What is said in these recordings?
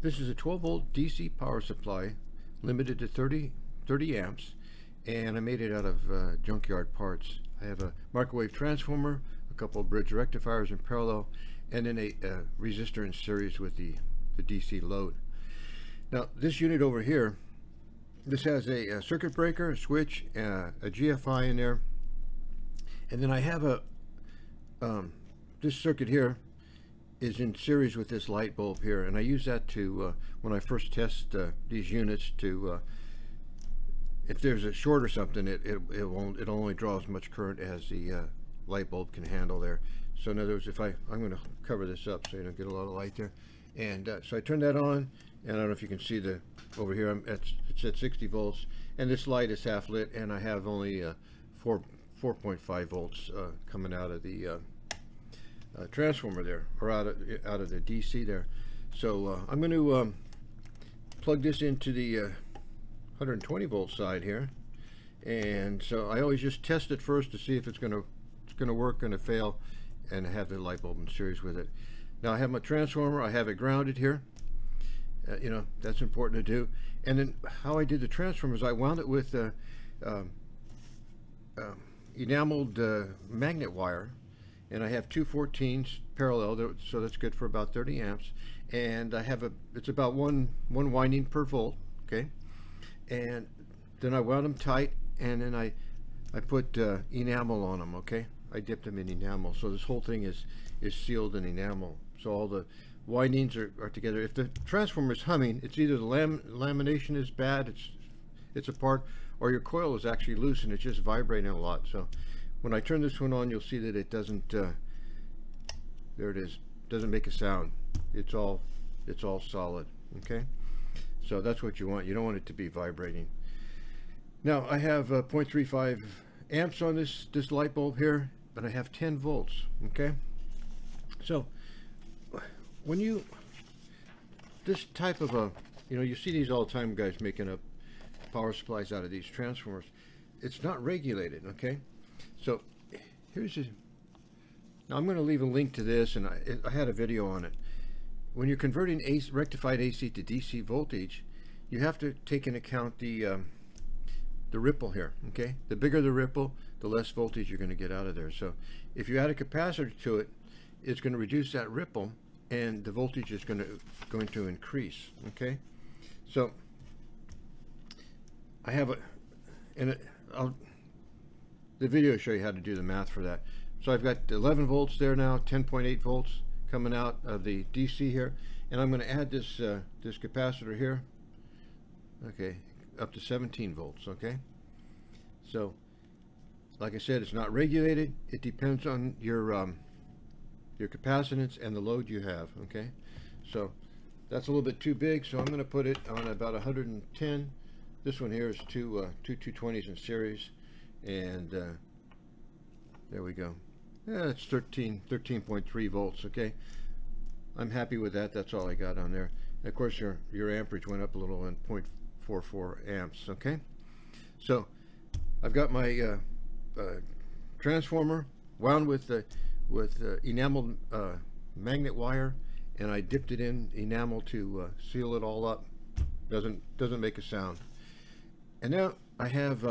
This is a 12-volt DC power supply, limited to 30 amps, and I made it out of junkyard parts. I have a microwave transformer, a couple of bridge rectifiers in parallel, and then a resistor in series with the DC load. Now this unit over here, this has a circuit breaker, a switch, a GFI in there, and then I have a this circuit here is in series with this light bulb here, and I use that to when I first test these units to if there's a short or something, it only draws as much current as the light bulb can handle there. So in other words, if I'm going to cover this up so you don't get a lot of light there, and so I turn that on, and I don't know if you can see the over here, it's at 60 volts, and this light is half lit, and I have only 4.5 volts coming out of the transformer there, or out of the DC there. So I'm going to plug this into the 120 volt side here, and so I always just test it first to see if it's going to work, going to fail, and have the light bulb in series with it. Now I have my transformer, I have it grounded here, you know, that's important to do. And then how I did the transformer is I wound it with enameled magnet wire, and I have two 14s parallel, so that's good for about 30 amps. And I have it's about one winding per volt, okay. And then I wound them tight, and then I put enamel on them, okay. I dipped them in enamel, so this whole thing is sealed in enamel. So all the windings are together. If the transformer is humming, it's either the lamination is bad, it's apart, or your coil is actually loose and it's just vibrating a lot. So when I turn this one on, you'll see that it doesn't, there it is, doesn't make a sound. It's all solid, okay? So that's what you want. You don't want it to be vibrating. Now I have 0.35 amps on this light bulb here, but I have 10 volts, okay? So when you, this type of a, you know, you see these all the time, guys making up power supplies out of these transformers. It's not regulated, okay? So here's a, now I'm going to leave a link to this, and I had a video on it. When you're converting rectified AC to DC voltage, you have to take into account the ripple here, okay? The bigger the ripple, the less voltage you're going to get out of there. So if you add a capacitor to it, it's going to reduce that ripple, and the voltage is going to increase, okay? So I have the video will show you how to do the math for that. So I've got 11 volts there now, 10.8 volts coming out of the DC here, and I'm going to add this this capacitor here, okay, up to 17 volts, okay? So like I said, it's not regulated. It depends on your capacitance and the load you have, okay? So that's a little bit too big, so I'm going to put it on about 110. This one here is two 220s in series, and there we go. Yeah, it's 13.3 volts, okay? I'm happy with that. That's all I got on there. And of course your amperage went up a little on 0.44 amps, okay? So I've got my transformer wound with enameled magnet wire, and I dipped it in enamel to seal it all up. Doesn't make a sound. And now I have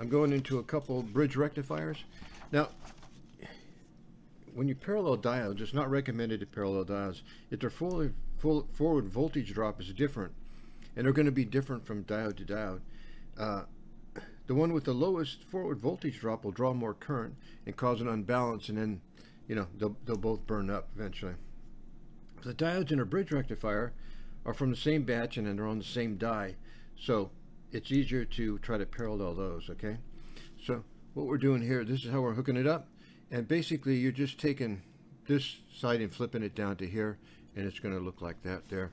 I'm going into a couple bridge rectifiers. Now, when you parallel diodes, it's not recommended to parallel diodes. If their full forward voltage drop is different, and they're going to be different from diode to diode, the one with the lowest forward voltage drop will draw more current and cause an unbalance, and then, you know, they'll both burn up eventually. The diodes in a bridge rectifier are from the same batch, and then they're on the same die, so it's easier to try to parallel those, okay? So what we're doing here, this is how we're hooking it up, and basically you're just taking this side and flipping it down to here, and it's going to look like that there.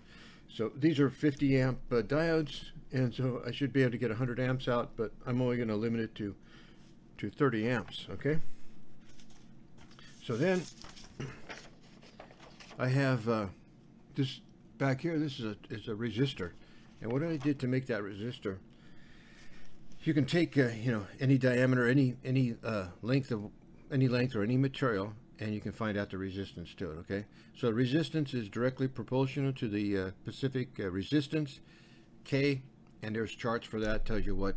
So these are 50 amp diodes, and so I should be able to get 100 amps out, but I'm only going to limit it to 30 amps, okay? So then I have this back here, this is a resistor. And what I did to make that resistor, you can take you know, any diameter, any length or any material, and you can find out the resistance to it, okay? So resistance is directly proportional to the Pacific resistance, K, and there's charts for that, tells you what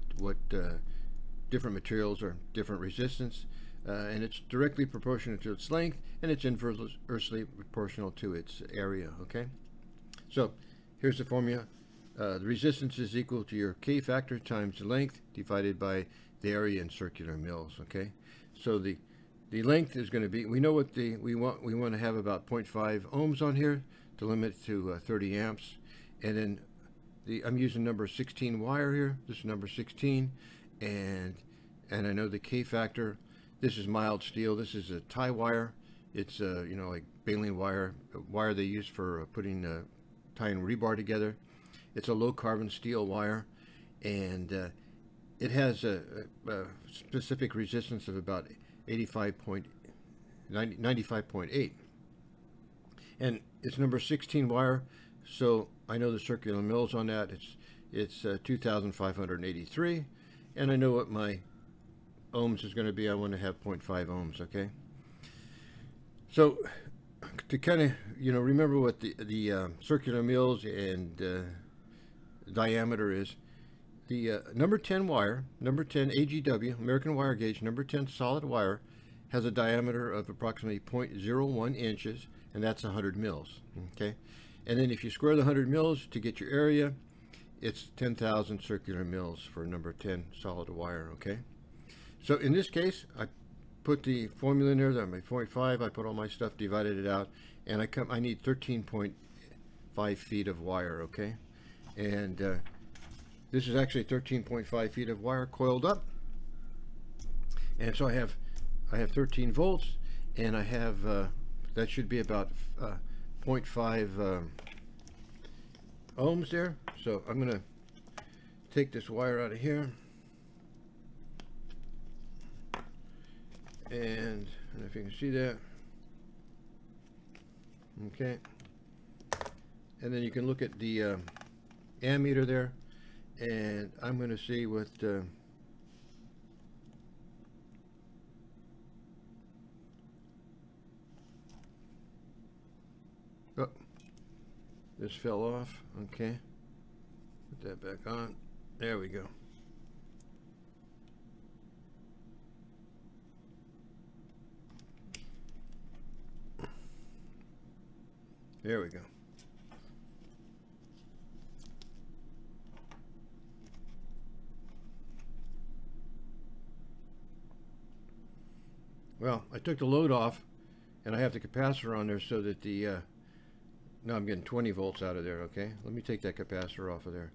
different materials are different resistance, and it's directly proportional to its length, and it's inversely proportional to its area, okay? So here's the formula. The resistance is equal to your K factor times the length divided by the area in circular mills, okay? So the length is going to be, we know what we want to have about 0.5 ohms on here to limit to 30 amps, and then I'm using number 16 wire here. This is number 16, and I know the K factor. This is mild steel. This is a tie wire. It's you know, like baling wire, wire they use for putting tying rebar together. It's a low carbon steel wire, and it has a specific resistance of about 95.8, and it's number 16 wire, so I know the circular mills on that. It's 2,583, and I know what my ohms is going to be. I want to have 0.5 ohms, okay? So to kind of, you know, remember what the circular mills and diameter is. The number 10 wire, number 10 AGW, American wire gauge, number 10 solid wire, has a diameter of approximately 0.01 inches, and that's 100 mils, okay? And then if you square the 100 mils to get your area, it's 10,000 circular mils for number 10 solid wire, okay? So in this case, I put the formula in there, that my 0.5, I put all my stuff, divided it out, and I need 13.5 feet of wire, okay? And this is actually 13.5 feet of wire coiled up, and so I have 13 volts, and I have that should be about 0.5 ohms there. So I'm gonna take this wire out of here, and I don't know if you can see that, okay? And then you can look at the ammeter there, and I'm going to see what oh, this fell off, okay, put that back on, there we go. There we go. Well, I took the load off, and I have the capacitor on there so that the, now I'm getting 20 volts out of there, okay? Let me take that capacitor off of there.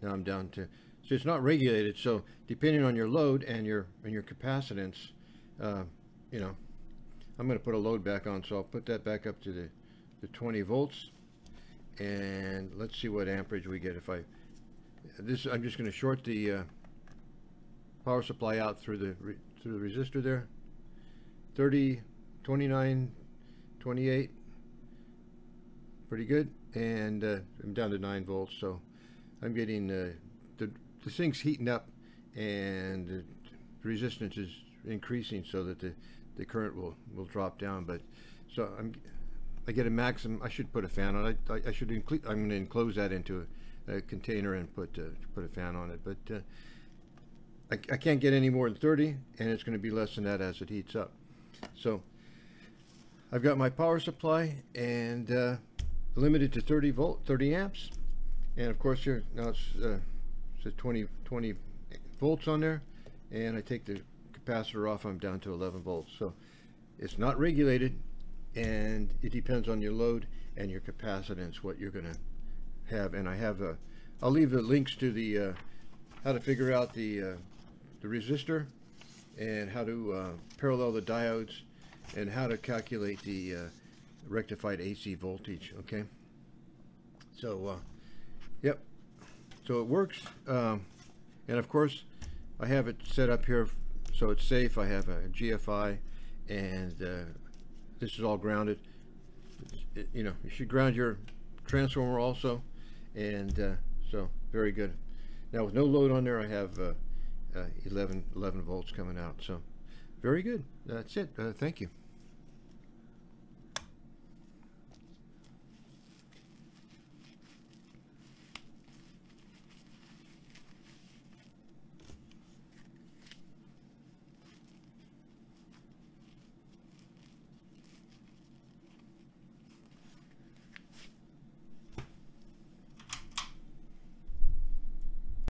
Now I'm down to, so it's not regulated, so depending on your load and your capacitance, you know, I'm going to put a load back on, so I'll put that back up to the 20 volts, and let's see what amperage we get. If I'm just going to short the power supply out through the resistor there. 30, 29, 28, pretty good, and I'm down to 9 volts, so I'm getting, the thing's heating up, and the resistance is increasing so that the current will drop down, but, so I get a maximum. I should put a fan on it. I should include, I'm going to enclose that into a container and put a fan on it, but I can't get any more than 30, and it's going to be less than that as it heats up. So I've got my power supply, and limited to 30 amps, and of course here now it's 20 volts on there, and I take the capacitor off, I'm down to 11 volts. So it's not regulated, and it depends on your load and your capacitance what you're going to have. And I have I'll leave the links to the how to figure out the resistor, and how to parallel the diodes, and how to calculate the rectified AC voltage, okay? So yep, so it works, and of course I have it set up here so it's safe. I have a GFI, and this is all grounded. You know, you should ground your transformer also, and so very good. Now with no load on there, I have 11 volts coming out, so very good. That's it. Thank you.